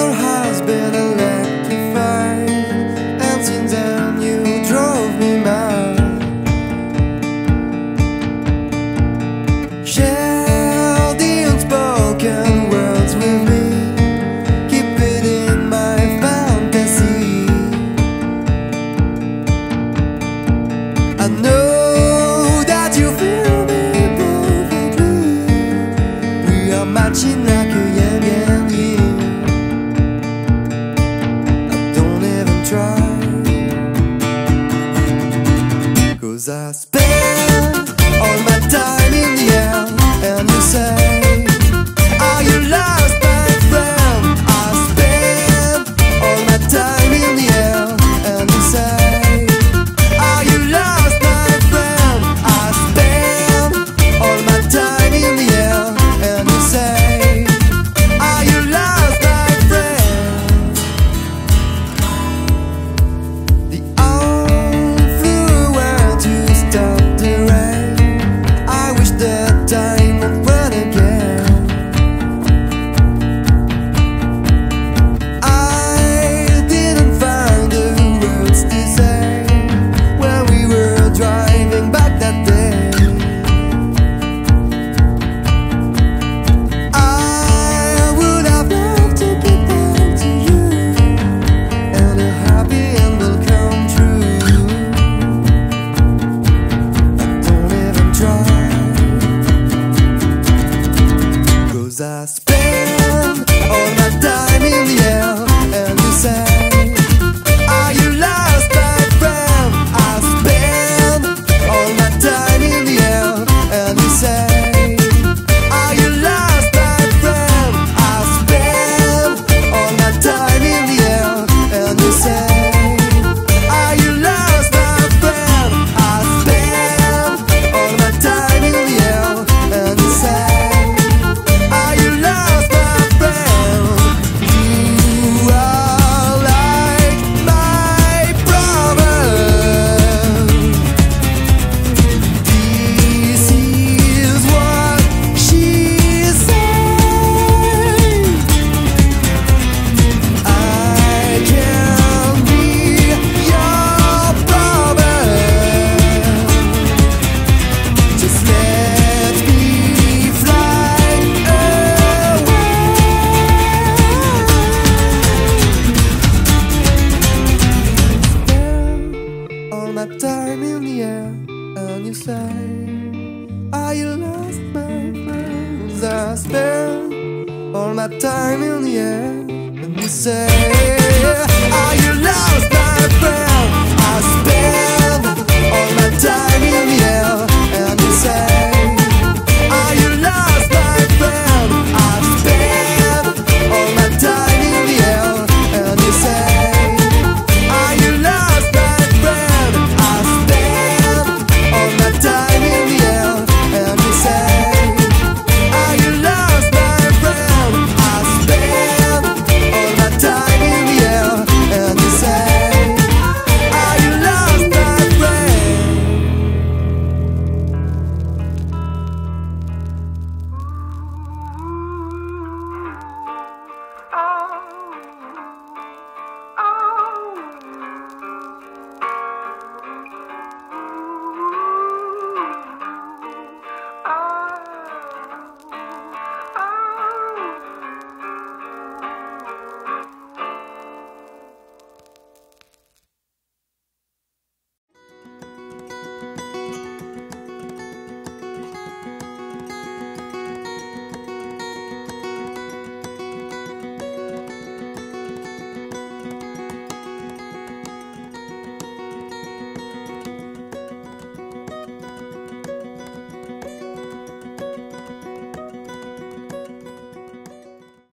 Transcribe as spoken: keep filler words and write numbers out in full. Your heart's been electrified, and since then you drove me mad. Share the unspoken words with me, keep it in my fantasy. I know that you feel me perfectly. We are matching like a yin and yang. Cause I spend all my time in the air, and you say, are you lost, my friend? I spend all my time in the air, and you say, are you lost, my friend? I spend all my time in the air, and you say, are you lost, my friend? The I spend all my time in the air, and you say, are you lost, my friend? I spend all my time in the air, and you say, are you lost, my friend? I spend all my time in the air, and you say, are you lost, my friend? I spend all my time in the air, and you say, all my time in the air, and you say, are you lost, my friends? I spend all my time in the air, and you say, are you lost, my friend? I spend all my time in the air.